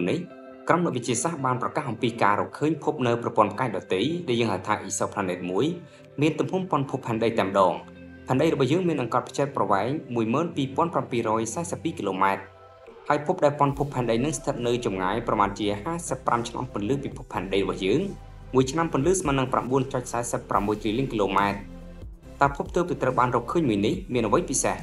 4 នេះ ក្រុម វិទ្យាសាស្ត្រ បាន ប្រកាស អំពី ការ រក ឃើញ ភព នៅ ប្រព័ន្ធ ផ្កាយ ដទៃ ដែល យើង ហៅ ថា Exoplanet 1 មាន ទំហំ ប៉ុន ភព ផែនដី តែ ម្ដង ផែនដី របស់ យើង មាន អង្កត់ ផ្ចែក ប្រវែង 12742 គីឡូម៉ែត្រ ហើយ ភព ដែល ប៉ុន ភព ផែនដី នឹង ស្ថិត នៅ ចម្ងាយ ប្រមាណ ជា 55 ឆ្នាំ ពន្លឺ ពី ភព ផែនដី របស់ យើង 1 ឆ្នាំ ពន្លឺ ស្មើ នឹង 9.46 ត្រីលីង គីឡូម៉ែត្រ តើ ភព ទើប ទៅ ត្រូវ បាន រក ឃើញ មួយ នេះ មាន អ្វី ពិសេស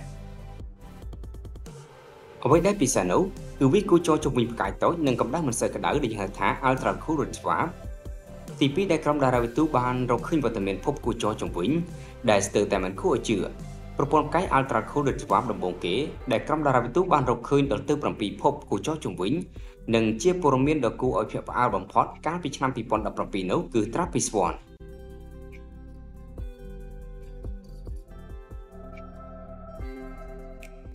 អ្វីដែលពិសេសនោះ គឺ វា គូចូល ជុំវិញ ផ្កាយតូច និង កម្ដៅ មិន សូវ ក្ដៅ ដែល ហៅ ថា Ultra Cool Redswarm ទី 2 ដែល ក្រុម តារាវិទូ បាន រក ឃើញ វត្តមាន ភព គូចូល ជុំវិញ ដែល ស្ទើរ តែ មិន គួរ ឲ្យ ជឿ ប្រព័ន្ធ ផ្កាយ Ultra Cool Redswarm ដំបូង គេ ដែល ក្រុម តារាវិទូ បាន រក ឃើញ ដល់ ទៅ 7 ភព គូចូល ជុំវិញ និង ជា ព័ត៌មាន ដ៏ គួរ ឲ្យ ភ័យផ្អើល បំផុត កាល ពី ឆ្នាំ 2017 នោះ គឺ TRAPPIST-1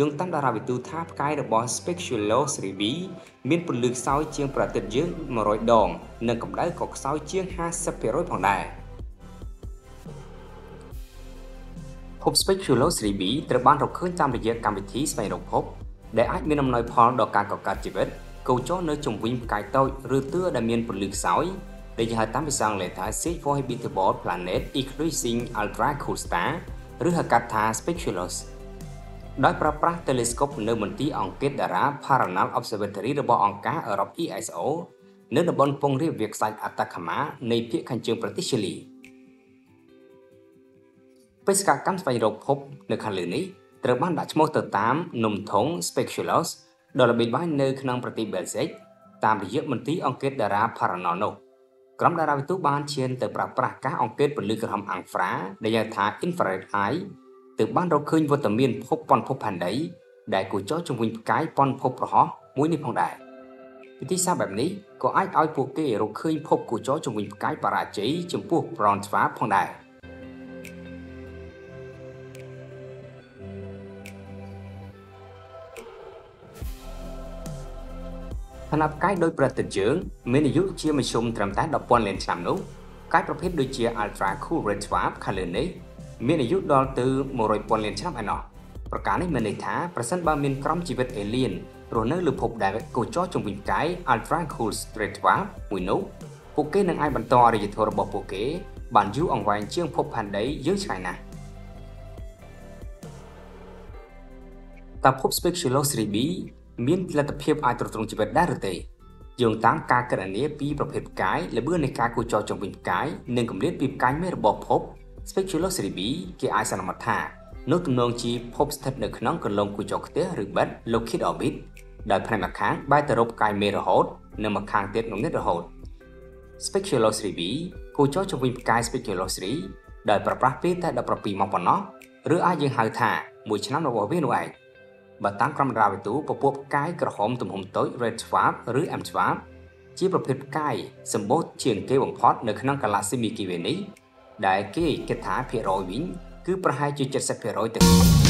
យើង តាម តារាវិទូ ថា ផ្កាយ របស់ Speculo 3B មាន ពន្លឺ ខ្សោយ ជាង ប្រទិប យើង 100 ដង និង កម្ដៅ ក៏ ខ្សោយ ជាង 50% ផង ដែរ ភព Speculo 3B ត្រូវ បាន រក ឃើញ តាម រយៈ កម្មវិធី ស្វែងរកភព ដែល អាច មាន អំណោយ ផល ដល់ ការ កកើត ជីវិត គូចូល នៅ ជុំវិញ ផ្កាយតូច ឬ ទឿ ដែល មាន ពន្លឺ ខ្សោយ ដែល ជា ហៅ តាម ភាសា អង់គ្លេស ថា Six Habitable Planet Eclipsing Ultra Cool Star ឬ ហៅ កាត់ ថា Speculos ដោយប្រើប្រាស់ telescope នៅមន្ទីរអង្គិតតារា Paranal Observatory របស់អង្គការ អឺរ៉ុប ESO នៅតំបន់ពងរាបវាលខ្សាច់ Atacama នៃភាគខាងជើងប្រទេស Chile បេសកកម្មស្វែងរកភពនៅខាងលើនេះ ត្រូវបានដាក់ឈ្មោះ ទៅតាមនំធំ Speculos ដែលល្បីល្បាញ នៅក្នុងប្រទេស Belgium តាមរយៈមន្ទីរអង្គិតតារា Paranal នោះ ក្រុមតារាវិទូ បានឈាន ទៅប្រើប្រាស់ការអង្គិតពន្លឺក្រហម Infra ដែលហៅថា Infrared Eye ទើបបានរកឃើញវត្តមានភពប៉ុនភពផែនដីដែលគូចោះជុំវិញផ្កាយប៉ុនភពប្រហោះមួយនេះផងដែរវិធីសាស្ត្របែបនេះក៏អាចឲ្យពួកគេរកឃើញភពគូចោះជុំវិញផ្កាយបរាជ័យចំពោះ Braun Schwarb ផងដែរខណៈផ្កាយដោយប្រតិទិនយើងមានអាយុជាមធ្យមត្រឹមតែ 10,000 លានឆ្នាំនោះផ្កាយប្រភេទដូចជា Ultra Cool Redswarm ខាងលើនេះ មានអាយុដល់ទៅ 100,000 លានឆ្នាំ ប្រការនេះមានន័យថា ប្រសិនបើមានក្រុមជីវិត alien រស់នៅលើភពដែលគូចោះជុំវិញផ្កាយ Ultra Cool Redswarm មួយនោះ ពួកគេនឹងអាចបន្តអរិយធម៌របស់ពួកគេ បានយូរអង្វែងជាងភពផែនដីយើងឆ្ងាយណាស់ តើភព Speculo 3B មានលទ្ធភាពអាចទ្រទ្រង់ជីវិតដែរឬទេ យោងតាមការគណនាពីប្រភេទផ្កាយ ល្បឿននៃការគូចោះជុំវិញផ្កាយ និងកម្រិតពីផ្កាយមេរបស់ភព Speculo 3B គេអាចសន្មតថានោះទំនងជាភពស្ថិតនៅក្នុងគន្លងគូចោះខ្ទះឬបិទ Locate Orbit ដោយផ្នែកម្ខាងបែរទៅរកផ្កាយមេរហូតនិងម្ខាងទៀតងងឹតរហូត Speculo 3B គូចោះជុំវិញផ្កាយ Speculo 3 ដោយប្រើប្រាស់ពេលតែ 17 ម៉ោង ប៉ុណ្ណោះ ឬអាចយើងហៅថា 1 ឆ្នាំ របស់វានោះឯង បើតាមក្រុមតារាវិទូពពកផ្កាយក្រហមទំហំតូច Red Dwarf ឬ M Dwarf ជាប្រភេទផ្កាយសម្បូរជាងគេបំផុតនៅក្នុង Galaxy Milky Way នេះ ដែលគេគិតថាភាគរយវិញគឺប្រហែលជា 70% ទៅ